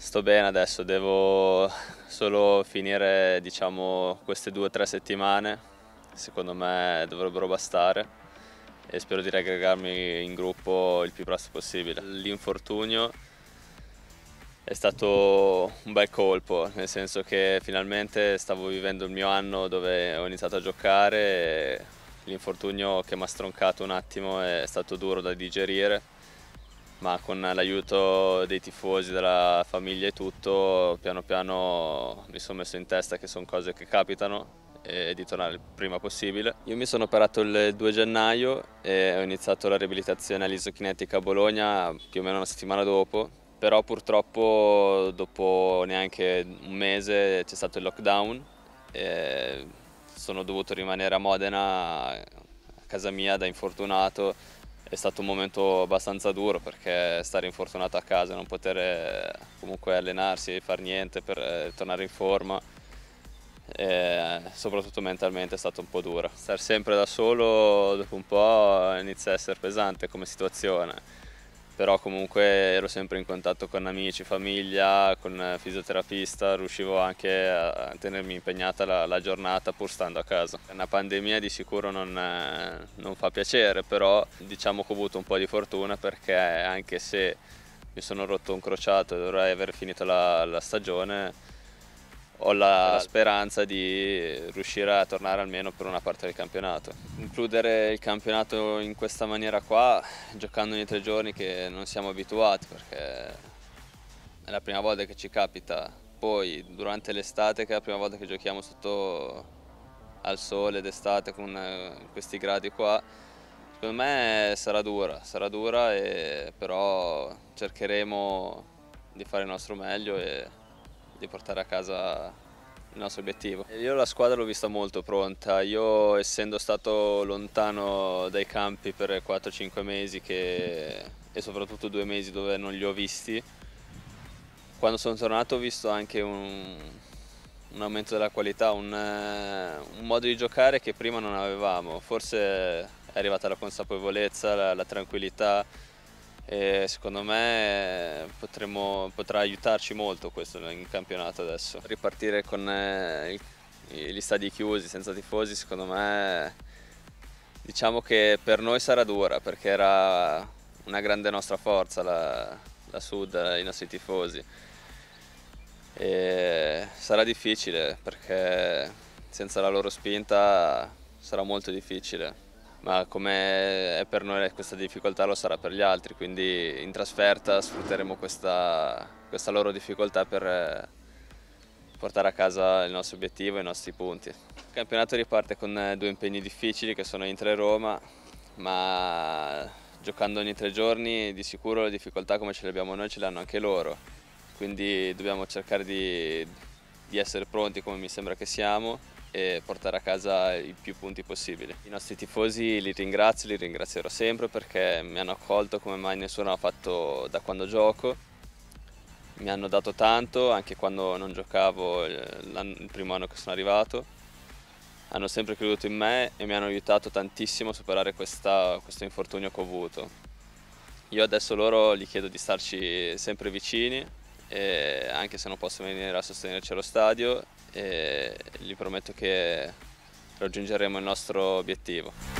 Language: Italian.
Sto bene adesso, devo solo finire, diciamo, queste 2 o 3 settimane, secondo me dovrebbero bastare e spero di riaggregarmi in gruppo il più presto possibile. L'infortunio è stato un bel colpo, nel senso che finalmente stavo vivendo il mio anno dove ho iniziato a giocare e l'infortunio che mi ha stroncato un attimo è stato duro da digerire. Ma con l'aiuto dei tifosi, della famiglia e tutto, piano piano mi sono messo in testa che sono cose che capitano e di tornare il prima possibile. Io mi sono operato il 2 gennaio e ho iniziato la riabilitazione all'isokinetica a Bologna più o meno una settimana dopo, però purtroppo dopo neanche un mese c'è stato il lockdown e sono dovuto rimanere a Modena, a casa mia, da infortunato. È stato un momento abbastanza duro perché stare infortunato a casa, non poter comunque allenarsi, far niente per tornare in forma, e soprattutto mentalmente è stato un po' duro. Stare sempre da solo dopo un po' inizia a essere pesante come situazione, però comunque ero sempre in contatto con amici, famiglia, con fisioterapista, riuscivo anche a tenermi impegnata la giornata pur stando a casa. Una pandemia di sicuro non fa piacere, però diciamo che ho avuto un po' di fortuna perché anche se mi sono rotto un crociato e dovrei aver finito la stagione, ho la speranza di riuscire a tornare almeno per una parte del campionato. Includere il campionato in questa maniera qua, giocando ogni 3 giorni, che non siamo abituati perché è la prima volta che ci capita. Poi durante l'estate, che è la prima volta che giochiamo sotto al sole d'estate con questi gradi qua, secondo me sarà dura, però cercheremo di fare il nostro meglio e di portare a casa il nostro obiettivo. Io la squadra l'ho vista molto pronta, io essendo stato lontano dai campi per 4-5 mesi e soprattutto 2 mesi dove non li ho visti, quando sono tornato ho visto anche un aumento della qualità, un modo di giocare che prima non avevamo, forse è arrivata la consapevolezza, la tranquillità. E secondo me potrà aiutarci molto questo in campionato adesso. Ripartire con gli stadi chiusi, senza tifosi, secondo me diciamo che per noi sarà dura perché era una grande nostra forza la Sud, i nostri tifosi. E sarà difficile perché senza la loro spinta sarà molto difficile. Ma come è per noi questa difficoltà lo sarà per gli altri, quindi in trasferta sfrutteremo questa loro difficoltà per portare a casa il nostro obiettivo e i nostri punti. Il campionato riparte con 2 impegni difficili che sono Inter e Roma, ma giocando ogni 3 giorni di sicuro le difficoltà come ce le abbiamo noi ce le hanno anche loro, quindi dobbiamo cercare di essere pronti come mi sembra che siamo e portare a casa i più punti possibili. I nostri tifosi li ringrazierò sempre perché mi hanno accolto come mai nessuno ha fatto da quando gioco, mi hanno dato tanto anche quando non giocavo il primo anno che sono arrivato, hanno sempre creduto in me e mi hanno aiutato tantissimo a superare questo infortunio che ho avuto. Io adesso loro gli chiedo di starci sempre vicini, e anche se non posso venire a sostenerci allo stadio, e gli prometto che raggiungeremo il nostro obiettivo.